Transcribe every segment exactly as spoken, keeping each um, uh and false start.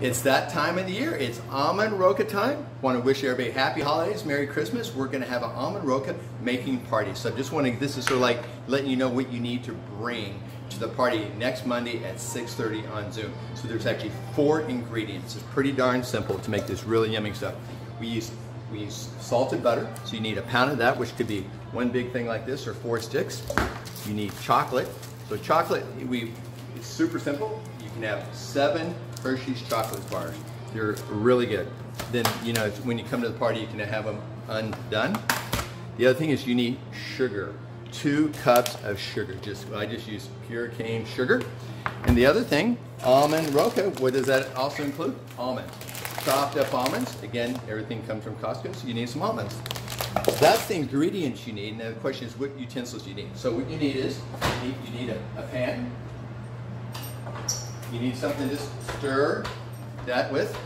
It's that time of the year. It's almond roca time. Want to wish everybody happy holidays, Merry Christmas. We're going to have an almond roca making party. So just wanting, this is sort of like letting you know what you need to bring to the party next Monday at six thirty on Zoom. So there's actually four ingredients. It's pretty darn simple to make this really yummy stuff. We use, we use salted butter. So you need a pound of that, which could be one big thing like this or four sticks. You need chocolate. So chocolate, we, it's super simple. You can have seven Hershey's chocolate bars. They're really good. Then, you know, when you come to the party, you can have them undone. The other thing is you need sugar. Two cups of sugar. Just I just use pure cane sugar. And the other thing, almond roca, what does that also include? Almonds. Chopped up almonds. Again, everything comes from Costco, so you need some almonds. That's the ingredients you need. Now the question is what utensils you need. So what you need is, you need, you need a, a pan. You need something to just stir that with.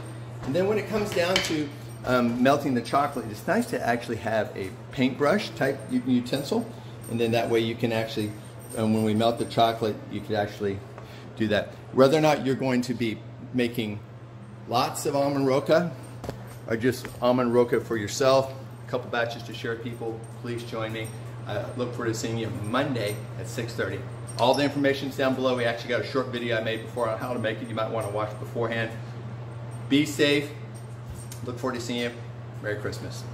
And then when it comes down to um, melting the chocolate, it's nice to actually have a paintbrush type utensil. And then that way you can actually, um, when we melt the chocolate, you can actually do that. Whether or not you're going to be making lots of almond roca or just almond roca for yourself, a couple batches to share with people, please join me. I look forward to seeing you Monday at six thirty. All the information's down below. We actually got a short video I made before on how to make it. You might want to watch beforehand. Be safe. Look forward to seeing you. Merry Christmas.